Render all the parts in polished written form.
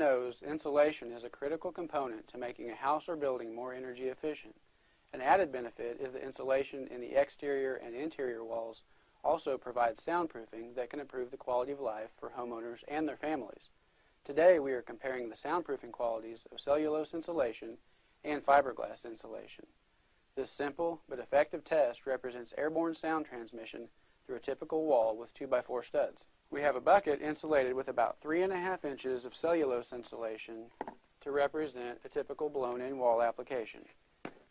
Everyone knows insulation is a critical component to making a house or building more energy efficient. An added benefit is that insulation in the exterior and interior walls also provides soundproofing that can improve the quality of life for homeowners and their families. Today we are comparing the soundproofing qualities of cellulose insulation and fiberglass insulation. This simple but effective test represents airborne sound transmission through a typical wall with 2x4 studs. We have a bucket insulated with about 3.5 inches of cellulose insulation to represent a typical blown-in wall application.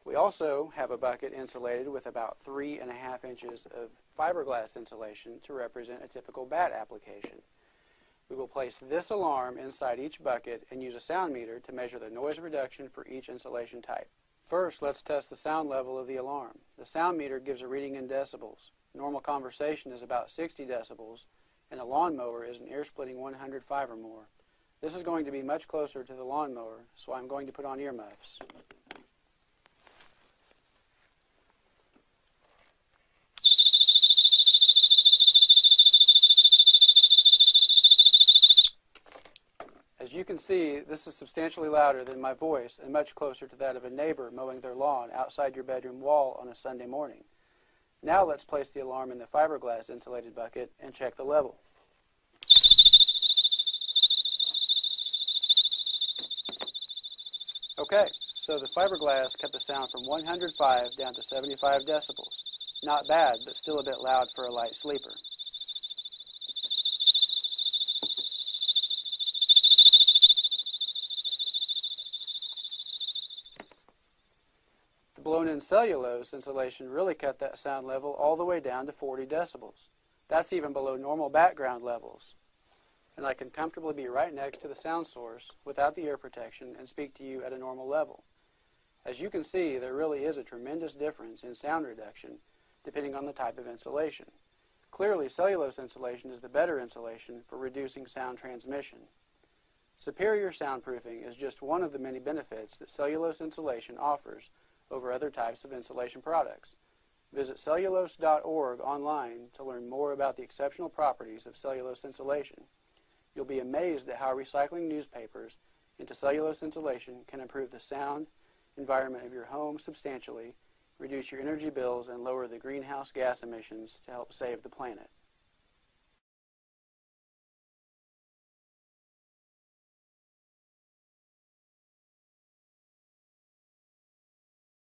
We also have a bucket insulated with about 3.5 inches of fiberglass insulation to represent a typical bat application. We will place this alarm inside each bucket and use a sound meter to measure the noise reduction for each insulation type. First, let's test the sound level of the alarm. The sound meter gives a reading in decibels. Normal conversation is about 60 decibels, and a lawnmower is an ear-splitting 105 or more. This is going to be much closer to the lawnmower, so I'm going to put on earmuffs. As you can see, this is substantially louder than my voice and much closer to that of a neighbor mowing their lawn outside your bedroom wall on a Sunday morning. Now let's place the alarm in the fiberglass insulated bucket and check the level. Okay, so the fiberglass cut the sound from 105 down to 75 decibels. Not bad, but still a bit loud for a light sleeper. Blown-in cellulose insulation really cut that sound level all the way down to 40 decibels. That's even below normal background levels. And I can comfortably be right next to the sound source without the ear protection and speak to you at a normal level. As you can see, there really is a tremendous difference in sound reduction depending on the type of insulation. Clearly, cellulose insulation is the better insulation for reducing sound transmission. Superior soundproofing is just one of the many benefits that cellulose insulation offers over other types of insulation products. Visit cellulose.org online to learn more about the exceptional properties of cellulose insulation. You'll be amazed at how recycling newspapers into cellulose insulation can improve the sound environment of your home substantially, reduce your energy bills, and lower the greenhouse gas emissions to help save the planet.